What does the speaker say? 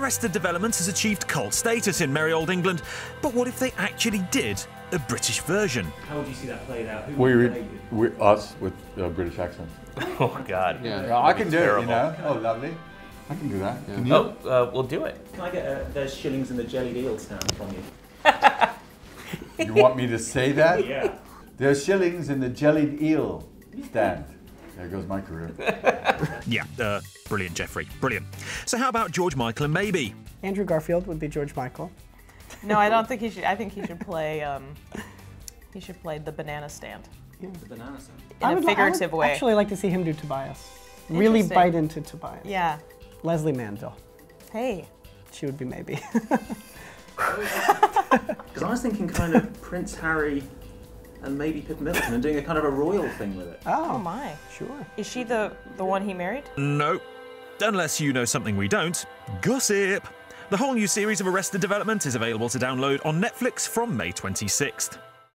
Arrested Development has achieved cult status in merry old England, but what if they actually did a British version? How would you see that played out? We're us with British accents. Oh God! Yeah, yeah, I can do terrible. It. You know? Oh, lovely. I can do that. Yeah. Can you? Oh, we'll do it. Can I get those shillings and the jellied eel stand from you? You want me to say that? Yeah. There's shillings in the jellied eel stand. There goes my career. Yeah, brilliant, Jeffrey. Brilliant. So how about George Michael and Baby? Andrew Garfield would be George Michael. No, I don't think he should. I think he should play. He should play the banana stand. Yeah. The banana stand. In a figurative way. I would actually like to see him do Tobias. Really bite into Tobias. Yeah. Leslie Mandel. Hey. She would be Maybe. Because I was thinking kind of Prince Harry and maybe Pip Middleton and doing a kind of a royal thing with it. Oh, oh my. Sure. Is she the one he married? No. Unless you know something we don't. Gossip. The whole new series of Arrested Development is available to download on Netflix from May 26th.